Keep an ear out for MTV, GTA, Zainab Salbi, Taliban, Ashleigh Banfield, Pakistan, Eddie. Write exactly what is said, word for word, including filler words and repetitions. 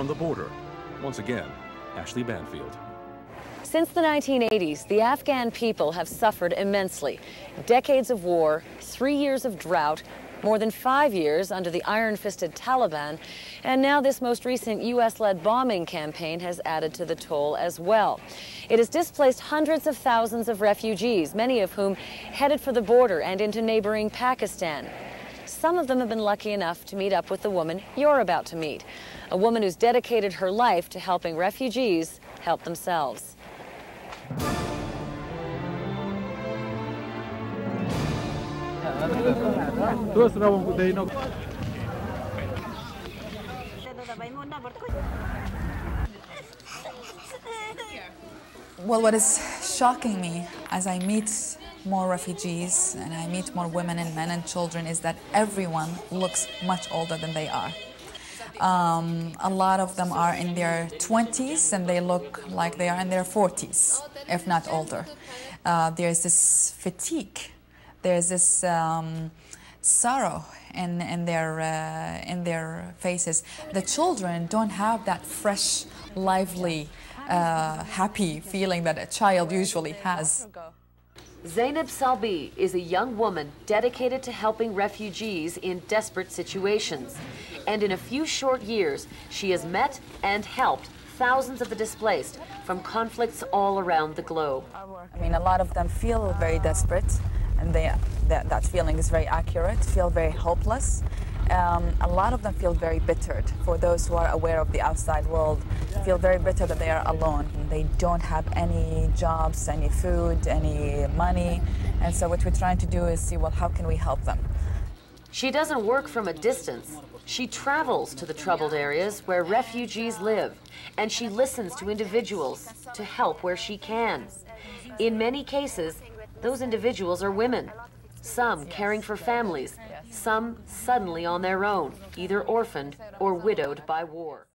From the border, once again, Ashleigh Banfield. Since the nineteen eighties, the Afghan people have suffered immensely. Decades of war, three years of drought, more than five years under the iron-fisted Taliban, and now this most recent U S-led bombing campaign has added to the toll as well. It has displaced hundreds of thousands of refugees, many of whom headed for the border and into neighboring Pakistan. Some of them have been lucky enough to meet up with the woman you're about to meet, a woman who's dedicated her life to helping refugees help themselves. Well, what is shocking me as I meet more refugees and I meet more women and men and children is that everyone looks much older than they are. Um, a lot of them are in their twenties and they look like they are in their forties, if not older. Uh, there's this fatigue. There's this um, sorrow in, in, their, uh, in their faces. The children don't have that fresh, lively, uh, happy feeling that a child usually has. Zainab Salbi is a young woman dedicated to helping refugees in desperate situations. And in a few short years, she has met and helped thousands of the displaced from conflicts all around the globe. I mean, a lot of them feel very desperate. And they, that, that feeling is very accurate, feel very hopeless. Um, a lot of them feel very bittered. For those who are aware of the outside world, feel very bitter that they are alone. They don't have any jobs, any food, any money. And so what we're trying to do is see, well, how can we help them? She doesn't work from a distance. She travels to the troubled areas where refugees live, and she listens to individuals to help where she can. In many cases, those individuals are women, some caring for families, some suddenly on their own, either orphaned or widowed by war.